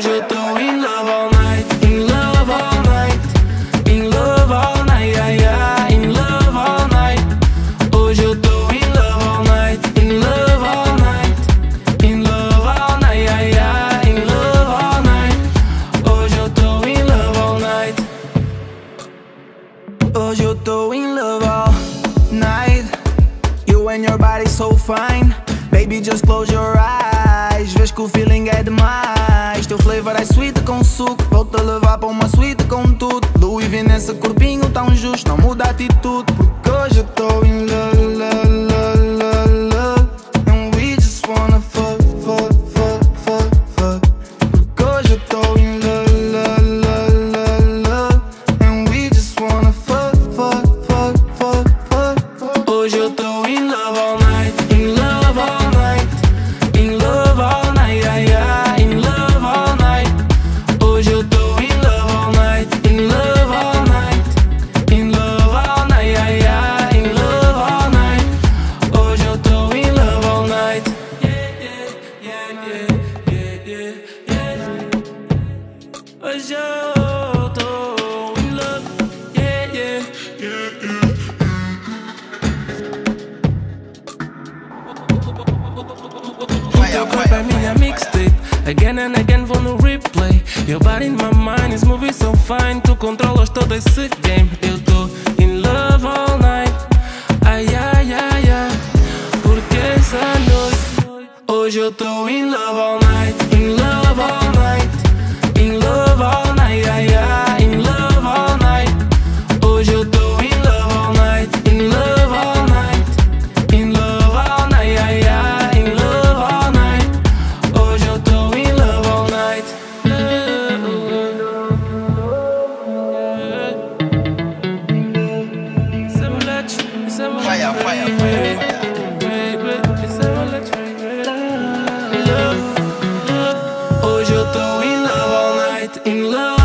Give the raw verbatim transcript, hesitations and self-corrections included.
hoje eu tô in love all night, in love all night, in love all night, ai, ai, in love all night. Hoje eu tô in love all night, in love all night, in love all night, ai, ai, in love all night. Hoje eu tô in love all night. Hoje eu tô in love all night. You and your body so fine, baby just close your eyes. Vês que o feeling é demais. Teu flavor é sweet com suco, vou-te levar para uma suite com tudo. Louis V nesse corpinho tão justo, não muda a atitude, porque hoje eu tô in love, love, love, love, love. And we just wanna fuck, fuck, fuck, fuck, fuck. Porque hoje eu tô in love, love, love, love, love. And we just wanna fuck, fuck, fuck, fuck, fuck, fuck. Hoje eu tô in love all night, in love all night. Hoje eu tô in love, yeah, yeah, yeah, yeah. Teu corpo é minha mixtape, again and again vou no replay. Your body in my mind is moving so fine. Tu controlas todo esse game. Eu tô in love all night, ai, ai, ai, ai. Porque essa noite, hoje eu tô in love all night, in love all night. Fire, fire, fire. Hoje eu tô in love all night, in love.